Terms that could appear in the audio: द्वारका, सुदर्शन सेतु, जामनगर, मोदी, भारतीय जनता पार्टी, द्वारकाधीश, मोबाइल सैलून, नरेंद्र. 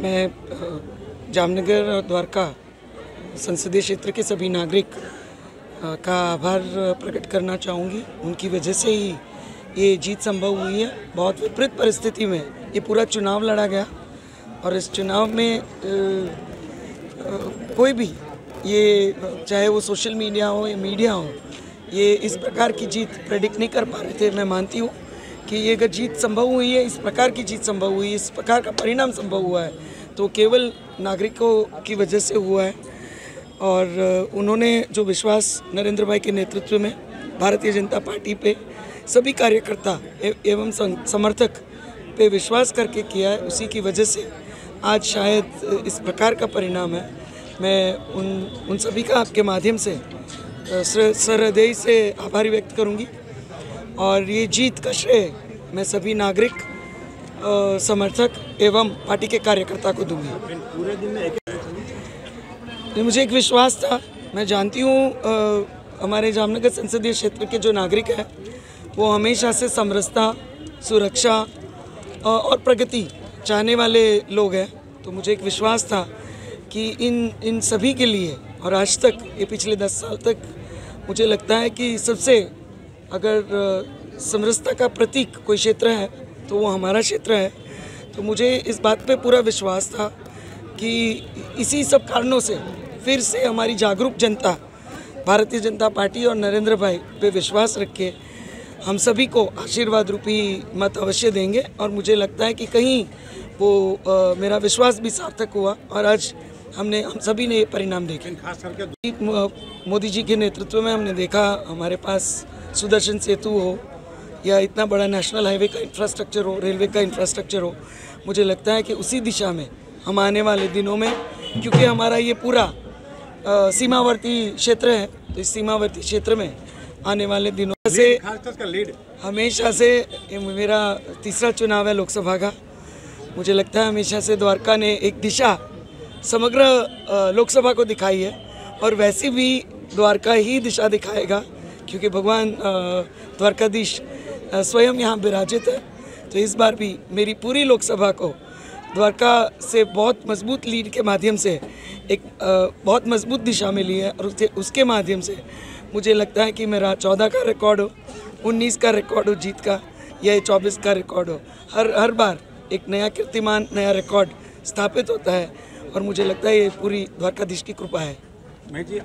मैं जामनगर और द्वारका संसदीय क्षेत्र के सभी नागरिक का आभार प्रकट करना चाहूँगी। उनकी वजह से ही ये जीत संभव हुई है। बहुत विपरीत परिस्थिति में ये पूरा चुनाव लड़ा गया और इस चुनाव में कोई भी, ये चाहे वो सोशल मीडिया हो या मीडिया हो, ये इस प्रकार की जीत प्रेडिक्ट नहीं कर पा रहे थे। मैं मानती हूँ कि ये अगर जीत संभव हुई है, इस प्रकार की जीत संभव हुई है, इस प्रकार का परिणाम संभव हुआ है, तो केवल नागरिकों की वजह से हुआ है। और उन्होंने जो विश्वास नरेंद्र भाई के नेतृत्व में भारतीय जनता पार्टी पे सभी कार्यकर्ता एवं समर्थक पे विश्वास करके किया है, उसी की वजह से आज शायद इस प्रकार का परिणाम है। मैं उन सभी का आपके माध्यम से सहृदय से आभार व्यक्त करूंगी और ये जीत का श्रेय मैं सभी नागरिक, समर्थक एवं पार्टी के कार्यकर्ता को दूंगी। पूरे दिन में मुझे एक विश्वास था। मैं जानती हूँ हमारे जामनगर संसदीय क्षेत्र के जो नागरिक हैं वो हमेशा से समरसता, सुरक्षा और प्रगति चाहने वाले लोग हैं, तो मुझे एक विश्वास था कि इन सभी के लिए, और आज तक ये पिछले 10 साल तक मुझे लगता है कि सबसे अगर समरसता का प्रतीक कोई क्षेत्र है तो वो हमारा क्षेत्र है। तो मुझे इस बात पे पूरा विश्वास था कि इसी सब कारणों से फिर से हमारी जागरूक जनता भारतीय जनता पार्टी और नरेंद्र भाई पे विश्वास रख के हम सभी को आशीर्वाद रूपी मत अवश्य देंगे। और मुझे लगता है कि कहीं वो मेरा विश्वास भी सार्थक हुआ और आज हम सभी ने ये परिणाम देखे। खास करके मोदी जी के नेतृत्व में हमने देखा, हमारे पास सुदर्शन सेतु हो या इतना बड़ा नेशनल हाईवे का इंफ्रास्ट्रक्चर हो, रेलवे का इंफ्रास्ट्रक्चर हो। मुझे लगता है कि उसी दिशा में हम आने वाले दिनों में, क्योंकि हमारा ये पूरा सीमावर्ती क्षेत्र है, तो इस सीमावर्ती क्षेत्र में आने वाले दिनों से हमेशा से, मेरा तीसरा चुनाव है लोकसभा का, मुझे लगता है हमेशा से द्वारका ने एक दिशा समग्र लोकसभा को दिखाई है और वैसे भी द्वारका ही दिशा दिखाएगा, क्योंकि भगवान द्वारकाधीश स्वयं यहाँ विराजित है। तो इस बार भी मेरी पूरी लोकसभा को द्वारका से बहुत मजबूत लीड के माध्यम से एक बहुत मजबूत दिशा मिली है और उसके माध्यम से मुझे लगता है कि मेरा 14 का रिकॉर्ड हो, 19 का रिकॉर्ड हो जीत का, या 24 का रिकॉर्ड हो, हर बार एक नया कीर्तिमान, नया रिकॉर्ड स्थापित होता है और मुझे लगता है ये पूरी द्वारकाधीश की कृपा है। मैं जी